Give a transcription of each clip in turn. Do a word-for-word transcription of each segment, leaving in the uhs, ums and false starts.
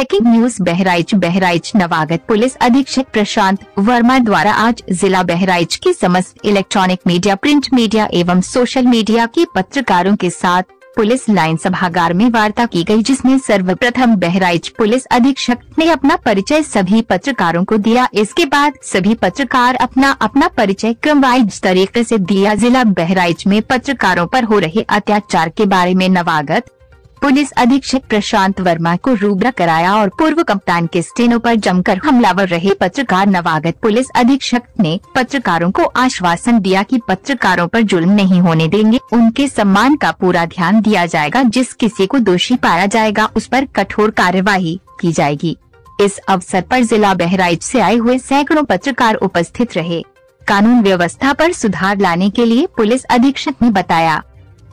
Breaking news Bahraich. Bahraich नवागत police अधीक्षक प्रशांत वर्मा द्वारा आज जिला बहराइच की समस्त इलेक्ट्रॉनिक मीडिया, प्रिंट मीडिया एवं सोशल मीडिया के पत्रकारों के साथ पुलिस लाइन सभागार में वार्ता की गई, जिसमें सर्वप्रथम बहराइच पुलिस अधीक्षक ने अपना परिचय सभी पत्रकारों को दिया। इसके बाद सभी पत्रकार अपना अपना परिचय क्रमवाइज तरीके से दिया। जिला बहराइच में पत्रकारों पर हो रहे अत्याचार के बारे में नवागत पुलिस अधीक्षक प्रशांत वर्मा को रूबरा कराया और पूर्व कप्तान के स्टेनो पर जमकर हमलावर रहे पत्रकार। नवागत पुलिस अधीक्षक ने पत्रकारों को आश्वासन दिया कि पत्रकारों पर जुल्म नहीं होने देंगे, उनके सम्मान का पूरा ध्यान दिया जाएगा, जिस किसी को दोषी पाया जाएगा उस पर कठोर कार्यवाही की जाएगी। इस अवसर पर जिला बहराइच से आए हुए सैकड़ों पत्रकार उपस्थित रहे। कानून व्यवस्था पर सुधार लाने के लिए पुलिस अधीक्षक ने बताया,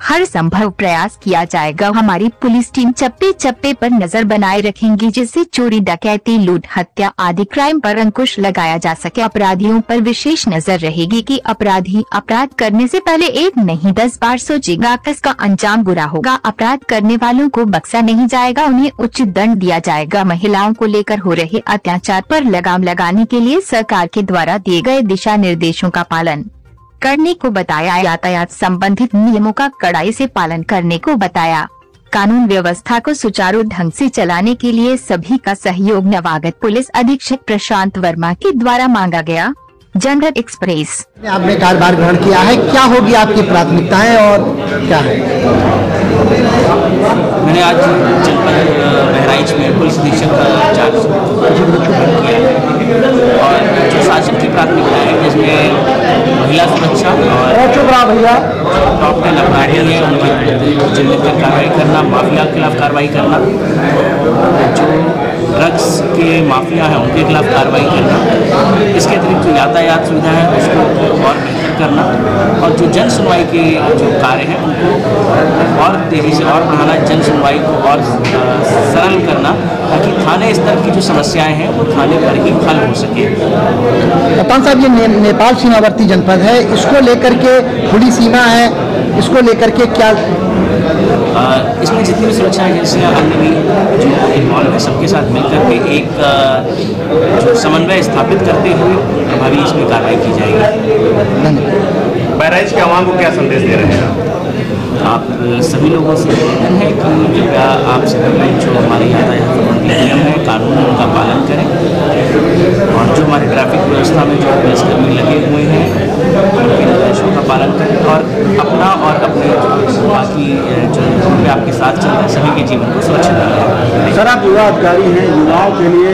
हर संभव प्रयास किया जाएगा। हमारी पुलिस टीम चप्पे चप्पे पर नजर बनाए रखेंगी, जिससे चोरी, डकैती, लूट, हत्या आदि क्राइम पर अंकुश लगाया जा सके। अपराधियों पर विशेष नजर रहेगी कि अपराधी अपराध करने से पहले एक नहीं दस बार सोचेगा, इसका अंजाम बुरा होगा। अपराध करने वालों को बख्शा नहीं जाएगा, उन्हें उचित दंड दिया जाएगा। महिलाओं को लेकर हो रहे अत्याचार पर लगाम लगाने के लिए सरकार के द्वारा दिए गए दिशा निर्देशों का पालन करने को बताया। यातायात संबंधित नियमों का कड़ाई से पालन करने को बताया। कानून व्यवस्था को सुचारू ढंग से चलाने के लिए सभी का सहयोग नवागत पुलिस अधीक्षक प्रशांत वर्मा के द्वारा मांगा गया। जनरल एक्सप्रेस आपने कार्यभार ग्रहण किया है, क्या होगी आपकी प्राथमिकताएं और क्या है? मैंने आज बहराइच में पुलिस अधीक्षक का चार्ज किया है और जो शासन की प्राथमिकता है जिसमें महिला सुरक्षा और लाभार्थी है उनके जिले पर कार्रवाई करना, माफिया के खिलाफ कार्रवाई करना, जो ड्रग्स के माफिया है उनके खिलाफ कार्रवाई करना, इसके अतिरिक्त यातायात सुविधा है उसको और बेहतर करना और जो जन सुनवाई के जो कार्य हैं उनको और तेजी से और बढ़ाना, जन सुनवाई को और सरल करना ताकि थाने स्तर की जो समस्याएं हैं वो थाने पर ही हल हो सके। कप्तान साहब, ये ने, नेपाल सीमावर्ती जनपद है, इसको लेकर के खुली सीमा है, इसको लेकर के क्या आ, इसमें जितनी भी सुरक्षा एजेंसियाँ अन्य भी जो इन्वॉल्व है सबके साथ मिलकर के एक आ, जो समन्वय स्थापित करते हुए प्रभावी इसमें कार्रवाई की जाएगी। बहराइच के आवाम को क्या संदेश दे रहे हैं आप? सभी लोगों से निवेदन है कि आप सभी जो हमारे यातायात संबंधी नियम है कानून उनका पालन करें और जो हमारे ट्रैफिक व्यवस्था में जो पुलिसकर्मी लगे हुए हैं उनके निर्देशों का पालन करें और अपना और अपने बाकी जो आपके साथ चल रहे हैं सभी के जीवन को सुरक्षित रखें। सर, आप युवा अधिकारी हैं, युवाओं के लिए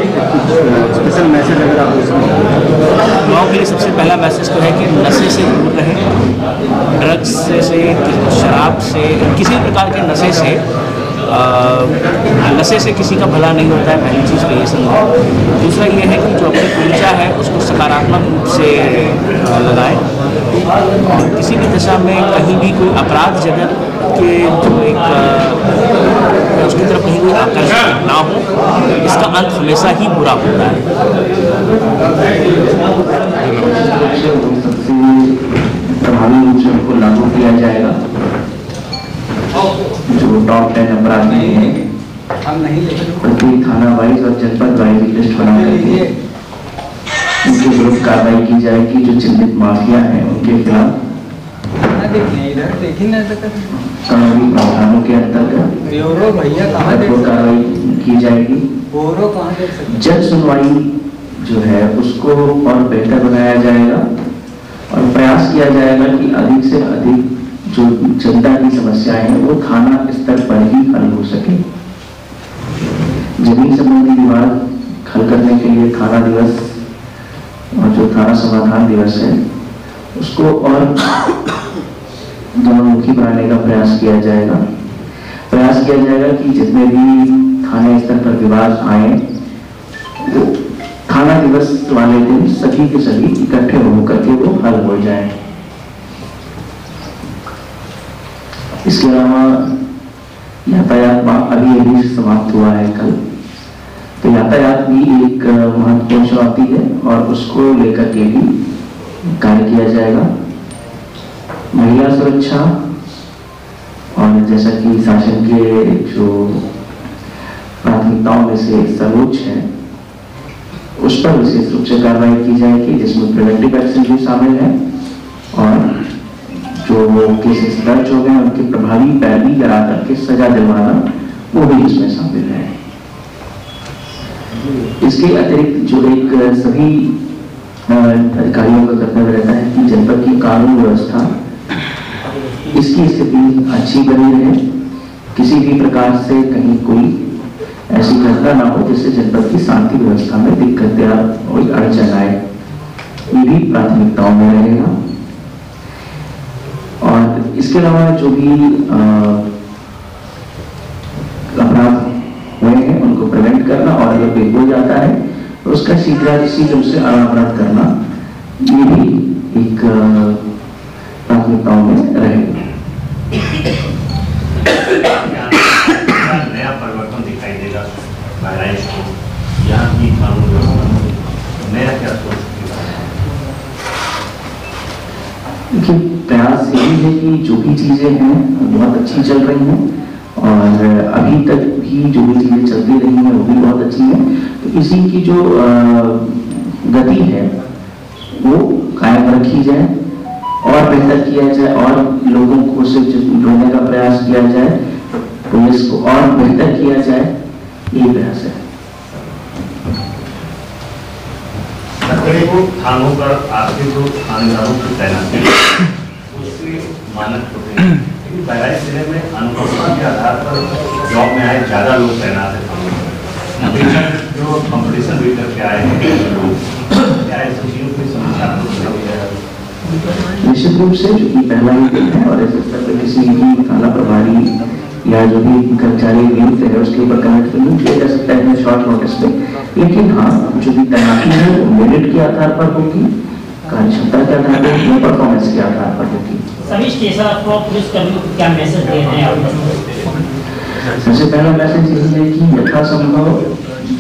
स्पेशल मैसेज अगर आप इसमें? युवाओं के लिए सबसे पहला मैसेज तो है कि नशे से दूर रहें, ड्रग्स से, शराब से, किसी प्रकार के नशे से आ, नशे से किसी का भला नहीं होता है, पहली चीज़ तो ये समझो। दूसरा ये है कि जो अपनी ऊर्जा है उसको सकारात्मक रूप से लगाएं और किसी भी दशा में कहीं भी कोई अपराध जगत के जो एक उसकी तरफ कहीं कोई आकर्षण ना हो, इसका अंत हमेशा ही बुरा होता है। लागू किया जाएगा टॉप टेन अपराधी है, प्रति थाना वाइज और जनपद वाइज लिस्ट बना करके उनके विरुद्ध कार्रवाई की जाएगी। जो चिन्हित माफिया है उनके खिलाफ कानूनी प्रावधानों के अंतर्गत कार्रवाई की जाएगी। जन सुनवाई जो है उसको और बेहतर बनाया जाएगा और प्रयास किया जाएगा कि अधिक से अधिक जो जनता की समस्याएं हैं वो थाना स्तर पर ही हल हो सके। जमीन संबंधी विवाद हल करने के लिए थाना दिवस और जो थाना समाधान दिवस है उसको और दोनोंमुखी बनाने का प्रयास किया जाएगा। प्रयास किया जाएगा कि जितने भी थाने स्तर पर विवाद आए वो थाना दिवस वाले दिन सभी के सभी इकट्ठे होकर के वो हल हो जाए। इसके अलावा यातायात अभी अभी समाप्त हुआ है कल, तो यातायात भी एक महत्वपूर्ण चुनौती है और उसको लेकर के भी कार्य किया जाएगा। महिला सुरक्षा और जैसा कि शासन के जो प्राथमिकताओं में से सर्वोच्च है, उस पर विशेष रूप से कार्रवाई की जाएगी, जिसमें प्रिवेंटिव एक्शन भी शामिल है और जो केसेस दर्ज हो गए उनकी प्रभावी पैरवी करा करके सजा दिलवाना वो भी इसमें शामिल है। इसके अतिरिक्त जो एक सभी अधिकारियों का कर्तव्य रहता है कि जनपद की कानून व्यवस्था इसकी स्थिति अच्छी बनी रहे, किसी भी प्रकार से कहीं कोई ऐसी घटना ना हो जिससे जनपद की शांति व्यवस्था में दिक्कत या कोई अड़चन आए, ये भी प्राथमिकताओं में रहेगा। और इसके अलावा जो भी अपराध हुए हैं उनको प्रिवेंट करना और अगर कोई हो जाता है तो उसका शीघ्रातिशीघ्र उसे अपराध करना, ये भी एक प्राथमिकताओं में रहेगा। प्रयास यही है कि जो भी चीजें हैं बहुत अच्छी चल रही हैं और अभी तक भी जो भी चीजें चलती रही हैं वो भी बहुत अच्छी हैं, तो इसी की जो गति है वो कायम रखी जाए और बेहतर किया जाए और लोगों को से जोड़ने का प्रयास किया जाए, पुलिस को और बेहतर किया जाए, ये प्रयास है। थानों पर आपके जो थानेदारों की तैनाती उससे मानक होते हैं, लेकिन बहराइच जिले में अनुकूलता के आधार पर जॉब में आए ज़्यादा लोग तैनात हैं, वेतन जो कंपटीशन वेतन के आए हैं लोग, क्या इस चीज़ में समस्या है? निश्चित रूप से जो कि पहला ही है और इस स्तर पर किसी भी थाना प्रभारी या जो भी कर्मचारी नियुक्त है उसके ऊपर कनेक्ट नहीं किया जा सकता है शॉर्ट नोटिस पे, लेकिन हाँ जो भी तैनाती है वो मेरिट के आधार पर होगी, कार्यक्षमता के आधार पर, परफॉर्मेंस के आधार पर होगी। सभी स्टेशन को पुलिसकर्मियों को क्या मैसेज दे रहे हैं? सबसे पहला मैसेज यही है कि यथासंभव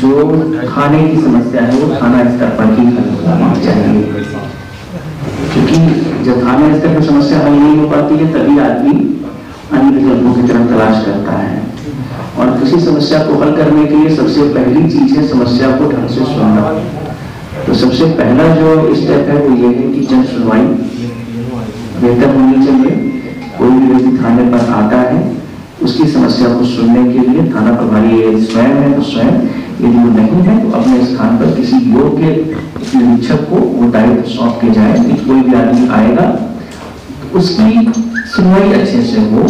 जो खाने की समस्या है वो खाना स्तर पर ही हल होना चाहिए, क्योंकि जब खाने स्तर पर समस्या हल नहीं हो पाती है तभी आदमी अन्य विकल्पों की तरफ तलाश करता है। और किसी समस्या को हल करने के लिए सबसे पहली चीज है समस्या को ढंग से सुनना, तो सबसे पहला जो स्टेप है वो ये है कि जन सुनवाई बेहतर होनी चाहिए। कोई भी व्यक्ति थाने पर आता है उसकी समस्या को सुनने के लिए थाना प्रभारी स्वयं है तो स्वयं, यदि वो नहीं है तो अपने स्थान पर किसी योग्य निरीक्षक को वो दायित्व सौंप के जाए कि कोई भी आदमी आएगा उसकी सुनवाई अच्छे से हो,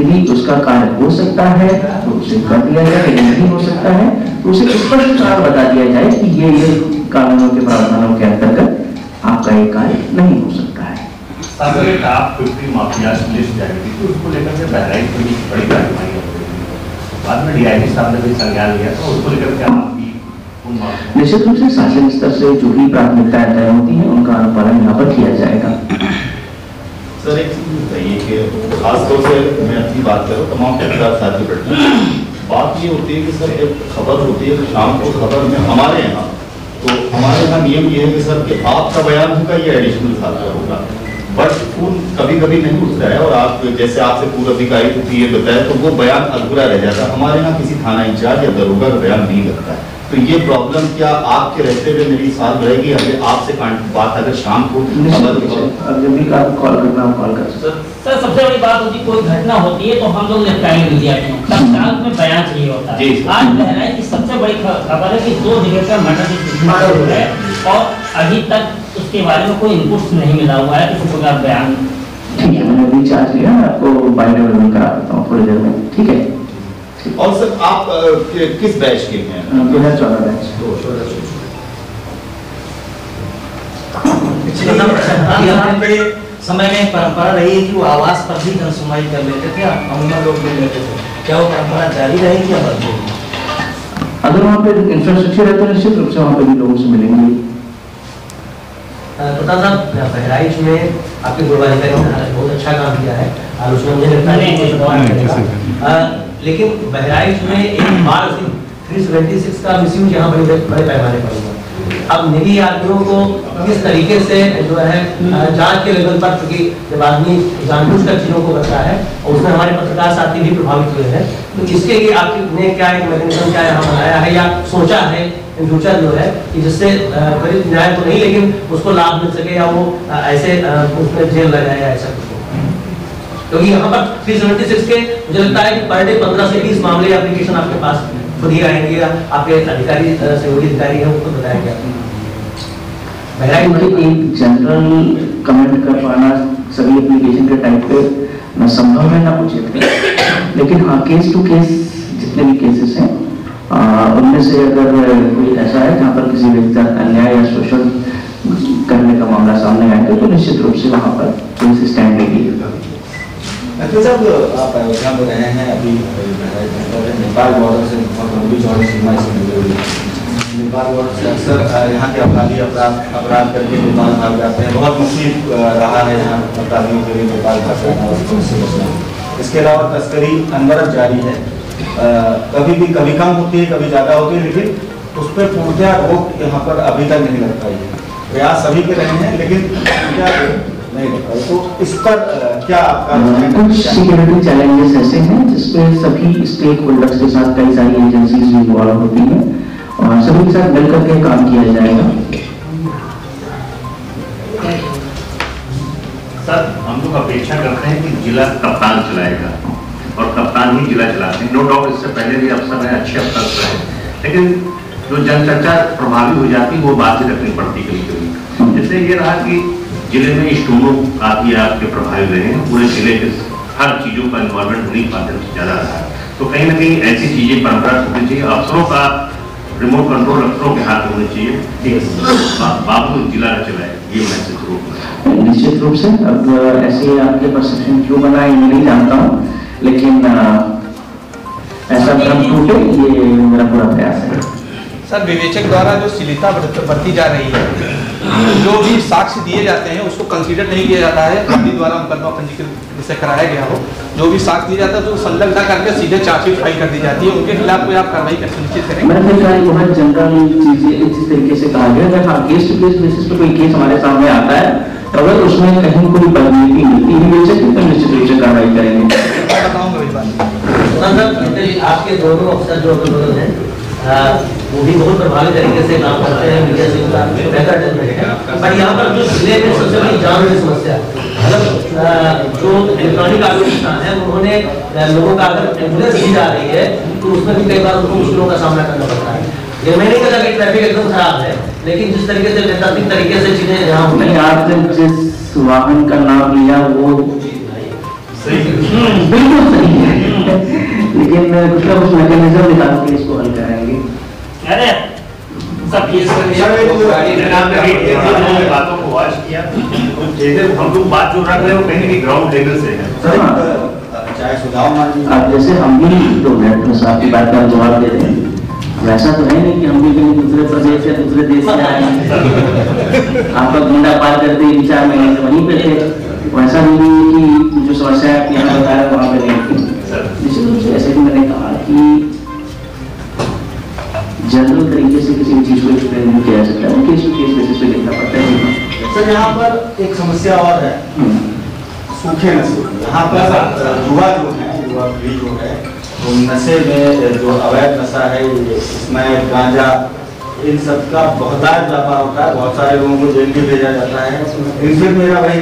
यदि उसका कार्य हो सकता है तो उसे कर दिया जाए, यदि नहीं हो सकता है तो उसे स्पष्ट कारण बता दिया जाए कि ये ये कानूनों के प्रावधानों के अंतर्गत आपका ये कार्य नहीं हो सकता है। निश्चित रूप से शासन स्तर से जो भी प्राथमिकताएं तय होती है उनका अनुपालन यहाँ पर किया जाएगा। सर एक चीज बताइए कि खासतौर से मैं अपनी बात करूँ तमाम पत्रकार साथी बैठते हैं, बात ये होती है कि सर एक खबर होती है शाम को, खबर में हमारे यहाँ तो हमारे यहाँ नियम ये है कि सर कि आपका बयान होगा या एडिशनल साझा होगा, बट फोन कभी कभी नहीं उठता है और आप जैसे आपसे पूर्व अधिकारी को ये बताया तो वो बयान अधूरा रह जाता है। हमारे यहाँ किसी थाना इंचार्ज या दरोगा का बयान नहीं लगता है, तो ये प्रॉब्लम क्या आपके रहते हुए मेरी साथ रहेगी? हमें आपसे बात अगर शाम को अगर जब भी आप कॉल करना आप कॉल कर सर सर सबसे बड़ी बात होती है कोई घटना होती है तो हम लोग निपटारे में लिया तत्काल में बयान चाहिए होता है। आज बहराइच की सबसे बड़ी खबर है कि दो जगह का मर्डर हो गया और अभी तक उसके बारे में कोई इनपुट नहीं मिला हुआ है, किसी प्रकार बयान ठीक है। मैंने भी चार्ज लिया, आपको बाइक में करा देता हूँ थोड़ी देर में, ठीक है। और सर आप किस बैच के हैं? दो हज़ार चौदह बैच। यहाँ पे समय में परंपरा रही है कि वो आवास पर भी जनसुनवाई कर लेते थे, अमूमन लोग ले लेते थे, क्या वो परंपरा जारी रहेगी या बंद होगी? अगर वहाँ पे इंफ्रास्ट्रक्चर है तो निश्चित रूप से वहाँ पे भी लोगों से मिलेंगे। प्रशांत साहब बहराइच में आपके पूर्वाधिकारी ने बहुत अच्छा काम किया है, आलोचना मुझे लगता है, लेकिन बहराइच में एक बार थ्री सेवेंटी सिक्स का मिसयूज यहाँ बड़े पैमाने पर हुआ, अब निजी आदमियों को किस तरीके से जो है जांच के लेवल पर, क्योंकि जब आदमी जानबूझकर चीजों को करता है और उसमें हमारे पत्रकार साथी भी प्रभावित हुए हैं, तो इसके लिए आपने क्या एक मैकेनिज्म क्या यहाँ बनाया है या सोचा है फ्यूचर जो है कि जिससे गरीब न्याय तो नहीं लेकिन उसको लाभ मिल सके या वो ऐसे उसमें जेल लगाया ऐसा कुछ? क्योंकि यहाँ पर तीन सौ छिहत्तर के मुझे लगता है कि पर डे पंद्रह से बीस मामले एप्लीकेशन आपके पास खुद ही आएंगे, आपके अधिकारी सहयोगी अधिकारी हैं उनको बताया गया। बहराइच एक जनरल कमेंट कर पाना सभी एप्लीकेशन के टाइप पे संभव है ना कुछ, लेकिन हाँ केस टू केस जितने भी केसेस हैं उनमें से अगर कोई ऐसा है जहाँ पर किसी व्यक्ति अन्याय या शोषण करने का मामला सामने आएगा तो निश्चित रूप से वहाँ पर पुलिस स्टैंड लेगी। डॉक्टर साहब आप अयोध्या में रहे हैं, अभी नेपाल बॉर्डर से बहुत लंबी चौड़ी सीमा इसमें जुड़ी हुई है। नेपाल बॉर्डर से अक्सर यहाँ के अपराधी अपराध अपराध करके नेपाल भाग जाते हैं, बहुत मुश्किल रहा है यहाँ अपराधियों के लिए नेपाल भाग जाना और उसको बचना। इसके अलावा तस्करी अनवरत जारी है, कभी भी कभी कम होती है कभी ज़्यादा होती है, लेकिन उस पर पूर्णतया रोक यहाँ पर अभी तक नहीं लग पाई है। प्रयास सभी के रहे हैं लेकिन नहीं, तो इस पर क्या आपका कुछ सिक्योरिटी चैलेंजेस ऐसे हैं जिसपे सभी स्टेक होल्डर्स के साथ कई सारी एजेंसीज भी इन्वॉल्व होती हैं और सभी के साथ मिलकर के काम किया जाएगा। सर हम लोग अपेक्षा करते हैं कि जिला कप्तान चलाएगा और कप्तान ही जिला चलाते हैं, नो डाउट इससे पहले भी अफसर हैं अच्छे अफसर हैं, लेकिन जो जनचर्चा प्रभावी हो जाती वो बात ही रखनी पड़ती कभी कभी। जैसे ये रहा कि जिले में स्टोनों आदि आपके प्रभावी रहे हैं, पूरे जिले के हर चीज़ों का इन्वॉल्वमेंट होने के माध्यम से ज़्यादा रहा, तो कहीं ना कहीं ऐसी चीज़ें परंपरा होनी चाहिए, अफसरों का रिमोट कंट्रोल अफसरों के हाथ होना चाहिए, बाबू जिला चलाए ये मैसेज रूप निश्चित रूप से। अब ऐसे आपके परसेप्शन क्यों बना है नहीं जानता हूँ, लेकिन ऐसा भ्रम टूटे ये मेरा पूरा प्रयास है। सर विवेचक द्वारा जो शिथिलता बरती जा रही है, जो भी साक्ष्य दिए जाते हैं उसको कंसीडर नहीं किया जाता है, वादी द्वारा मुकदमा पंजीकृत जिसे कराया गया हो जो भी साक्ष्य दिया जाता है तो संलग्न करके सीधे चार्जशीट फाइल कर दी जाती है, उनके खिलाफ कोई आप कार्रवाई कर सुनिश्चित करेंगे? मैंने कहा बहुत जनरल चीजें इस तरीके से कहा गया, अगर हाँ केस टू केस बेसिस पर कोई केस हमारे सामने आता है अगर उसमें कहीं कोई बदनीति मिलती है तो निश्चित रूप से कार्रवाई करेंगे। मैं बताऊँगा आपके दोनों अफसर जो है वो भी बहुत प्रभावी तरीके से काम करते हैं, मीडिया से उनका बेहतर जजमेंट है, पर यहाँ पर जो जिले में सबसे बड़ी जान वाली समस्या है मतलब जो इलेक्ट्रॉनिक आवेदन है उन्होंने लोगों का अगर एम्बुलेंस दी जा रही है तो उसमें भी कई बार उनको मुश्किलों का सामना करना पड़ता है। ये मैंने कहा कि ट्रैफिक एकदम खराब है लेकिन जिस तरीके से वैकल्पिक तरीके से चीजें यहाँ होती है, आपने जिस वाहन का नाम लिया वो बिल्कुल सही है लेकिन कुछ ना कुछ मैकेनिज्म निकाल के इसको हल कराएंगे। अरे सब ये बातों को वाच किया हम लोग बात जो रख रहे हो कहीं भी ग्राउंड लेवल से चाहे सुझाव मान लीजिए आप जैसे हम भी दो मिनट में साहब की बात का जवाब दे रहे हैं, वैसा तो है नहीं कि हम भी कहीं दूसरे प्रदेश या दूसरे देश में आए आपका गुंडा पार करते तीन चार महीने से वहीं पे थे, वैसा नहीं है कि जो समस्या है आपके यहाँ बता रहे वहाँ पे नहीं। निश्चित रूप से ऐसे भी मैंने कहा कि जनरल तरीके से किसी चीज को एक्सप्लेन नहीं किया जा सकता है, केस केस बेसिस पे देखना पड़ता है। सर यहाँ पर एक समस्या और है सूखे नशे, यहाँ पर युवा जो है युवा पीढ़ी जो है तो नशे में जो अवैध नशा है इसमें गांजा इन सब का बहुतायत व्यापार होता है, बहुत सारे लोगों को जेल भी भेजा जाता है। इनसे मेरा वही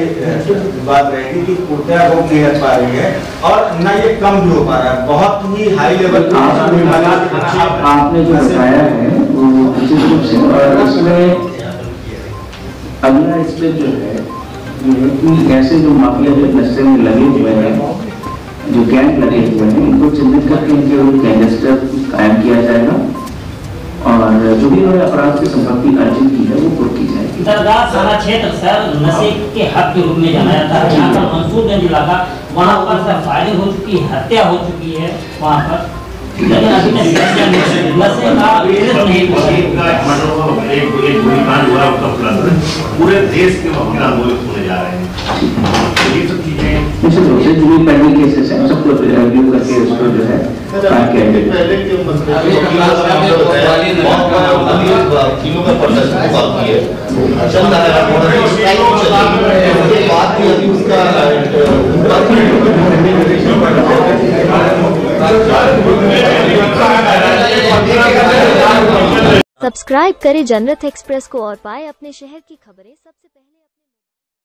बात रहेगी कि पूर्णतया रोक नहीं रख पा रही है और न ये कम भी हो पा रहा है, बहुत ही हाई लेवल आपने जो बताया है वो निश्चित रूप से और इसमें अगला स्टेप जो है ऐसे जो माफिया जो नशे में लगे हुए हैं जो कैंप लगे हुए हैं उनको चिन्हित करके इनके वो गैंगस्टर कायम किया जाएगा और जो भी उन्होंने अपराध से संपत्ति अर्जित की है वो पूरी की जाएगी। दरगाह सारा क्षेत्र सर नशे के हब के रूप में जाना जाता है, यहाँ पर मंसूरगंज इलाका वहाँ पर सर फायरिंग हो चुकी है, हत्या हो चुकी है वहाँ पर, लेकिन अभी नशे का पूरे देश के होने जा रहे हैं। निश्चित रूप से जो भी पहले केसेस हैं सबको रिव्यू करके उसको जो है पहले के अभी टीमों का प्रदर्शन बाकी है, चल रहा है, उसके बाद भी अभी उसका सब्सक्राइब करें जनरथ एक्सप्रेस को और पाएं अपने शहर की खबरें सबसे पहले।